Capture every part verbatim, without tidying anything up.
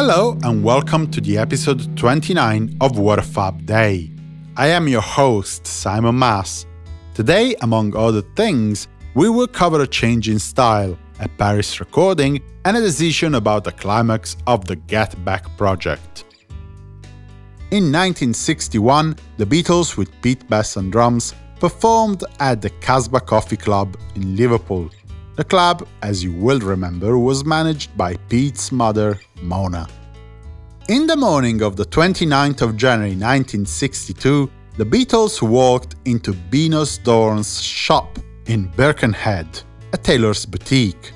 Hello and welcome to the episode twenty-nine of What A Fab Day. I am your host, Simon Mas. Today, among other things, we will cover a change in style, a Paris recording, and a decision about the climax of the Get Back project. In nineteen sixty-one, the Beatles, with Pete Best on drums, performed at the Casbah Coffee Club in Liverpool. The club, as you will remember, was managed by Pete's mother, Mona. In the morning of the twenty-ninth of January nineteen sixty-two, the Beatles walked into Beno Storn's shop in Birkenhead, a tailor's boutique.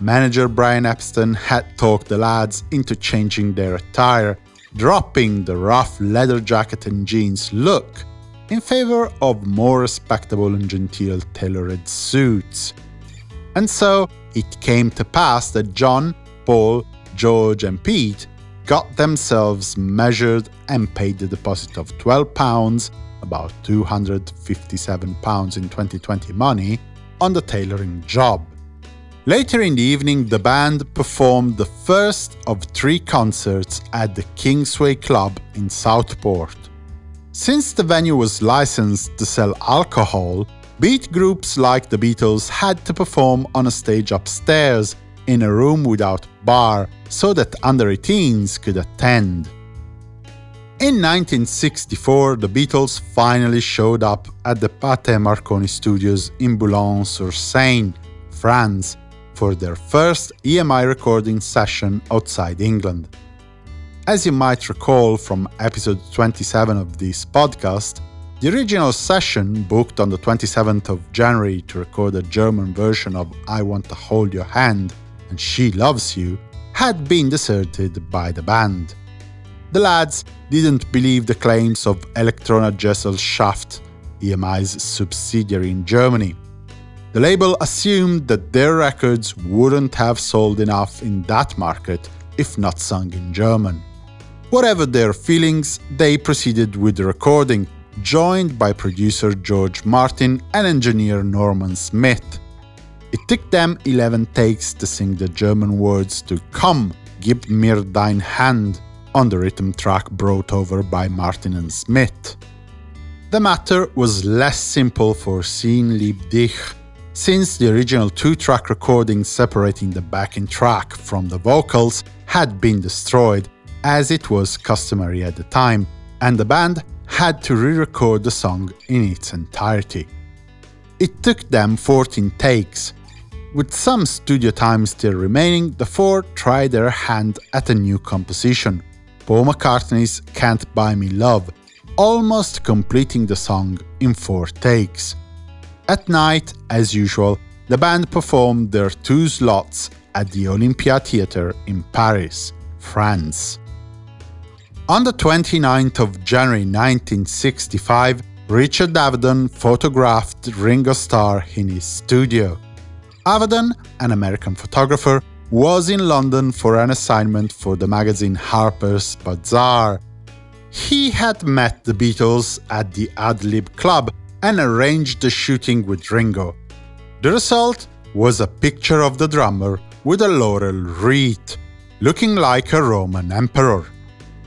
Manager Brian Epstein had talked the lads into changing their attire, dropping the rough leather jacket and jeans look in favor of more respectable and genteel tailored suits. And so, it came to pass that John, Paul, George and Pete got themselves measured and paid the deposit of twelve pounds, about two hundred fifty-seven pounds in twenty twenty money, on the tailoring job. Later in the evening, the band performed the first of three concerts at the Kingsway Club in Southport. Since the venue was licensed to sell alcohol, beat groups like the Beatles had to perform on a stage upstairs, in a room without bar, so that under eighteens could attend. In nineteen sixty-four, the Beatles finally showed up at the Pathé Marconi Studios in Boulogne-sur-Seine, France, for their first E M I recording session outside England. As you might recall from episode twenty-seven of this podcast, the original session, booked on the twenty-seventh of January to record a German version of I Want to Hold Your Hand and She Loves You, had been deserted by the band. The lads didn't believe the claims of Electrola Gesellschaft, E M I's subsidiary in Germany. The label assumed that their records wouldn't have sold enough in that market if not sung in German. Whatever their feelings, they proceeded with the recording, joined by producer George Martin and engineer Norman Smith. It took them eleven takes to sing the German words to Komm, gib mir deine Hand on the rhythm track brought over by Martin and Smith. The matter was less simple for Sie liebt dich, since the original two-track recording separating the backing track from the vocals had been destroyed, as it was customary at the time, and the band had to re-record the song in its entirety. It took them fourteen takes. With some studio time still remaining, the four tried their hand at a new composition, Paul McCartney's Can't Buy Me Love, almost completing the song in four takes. At night, as usual, the band performed their two slots at the Olympia Theatre in Paris, France. On the twenty-ninth of January nineteen sixty-five, Richard Avedon photographed Ringo Starr in his studio. Avedon, an American photographer, was in London for an assignment for the magazine Harper's Bazaar. He had met the Beatles at the Adlib Club and arranged the shooting with Ringo. The result was a picture of the drummer with a laurel wreath, looking like a Roman emperor.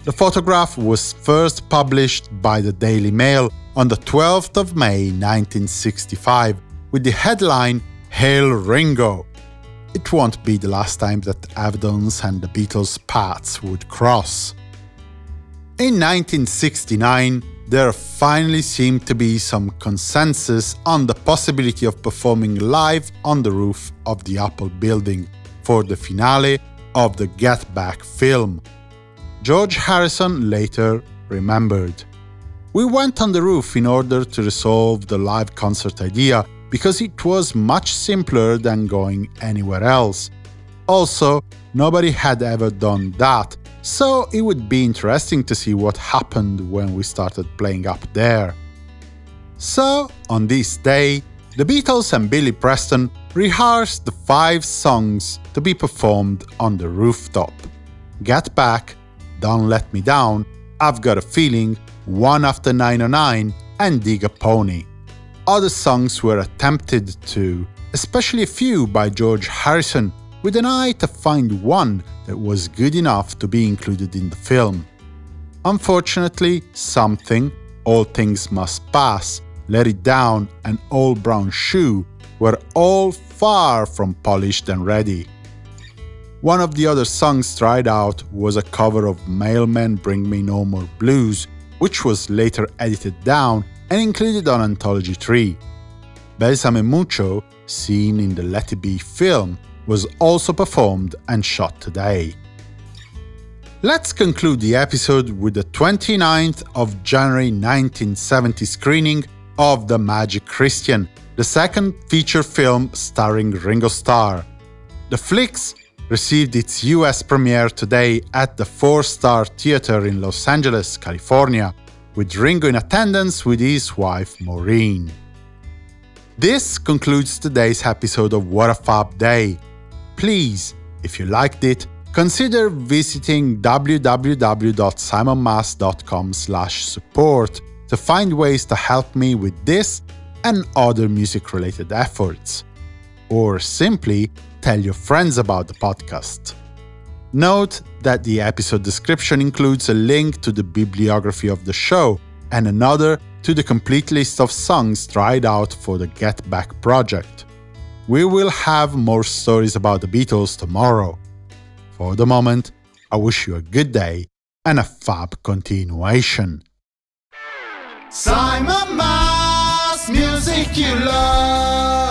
The photograph was first published by the Daily Mail on the twelfth of May nineteen sixty-five, with the headline "Hail Ringo!" It won't be the last time that Avedon's and the Beatles' paths would cross. In nineteen sixty-nine, there finally seemed to be some consensus on the possibility of performing live on the roof of the Apple Building for the finale of the Get Back film. George Harrison later remembered, "We went on the roof in order to resolve the live concert idea because it was much simpler than going anywhere else. Also, nobody had ever done that, so it would be interesting to see what happened when we started playing up there." So, on this day, the Beatles and Billy Preston rehearsed the five songs to be performed on the rooftop: Get Back, Don't Let Me Down, I've Got a Feeling, One After nine oh nine, and Dig a Pony. Other songs were attempted too, especially a few by George Harrison, with an eye to find one that was good enough to be included in the film. Unfortunately, Something, All Things Must Pass, Let It Down and Old Brown Shoe were all far from polished and ready. One of the other songs tried out was a cover of Mailman Bring Me No More Blues, which was later edited down and included on Anthology three. Bésame Mucho, seen in the Let It Be film, was also performed and shot today. Let's conclude the episode with the twenty-ninth of January nineteen seventy screening of The Magic Christian, the second feature film starring Ringo Starr. The flick's received its U S premiere today at the Four Star Theatre in Los Angeles, California, with Ringo in attendance with his wife Maureen. This concludes today's episode of What a Fab Day. Please, if you liked it, consider visiting w w w dot simon mas dot com slash support to find ways to help me with this and other music-related efforts. Or simply tell your friends about the podcast. Note that the episode description includes a link to the bibliography of the show and another to the complete list of songs tried out for the Get Back project. We will have more stories about the Beatles tomorrow. For the moment, I wish you a good day and a fab continuation. Simon Mas, music you love.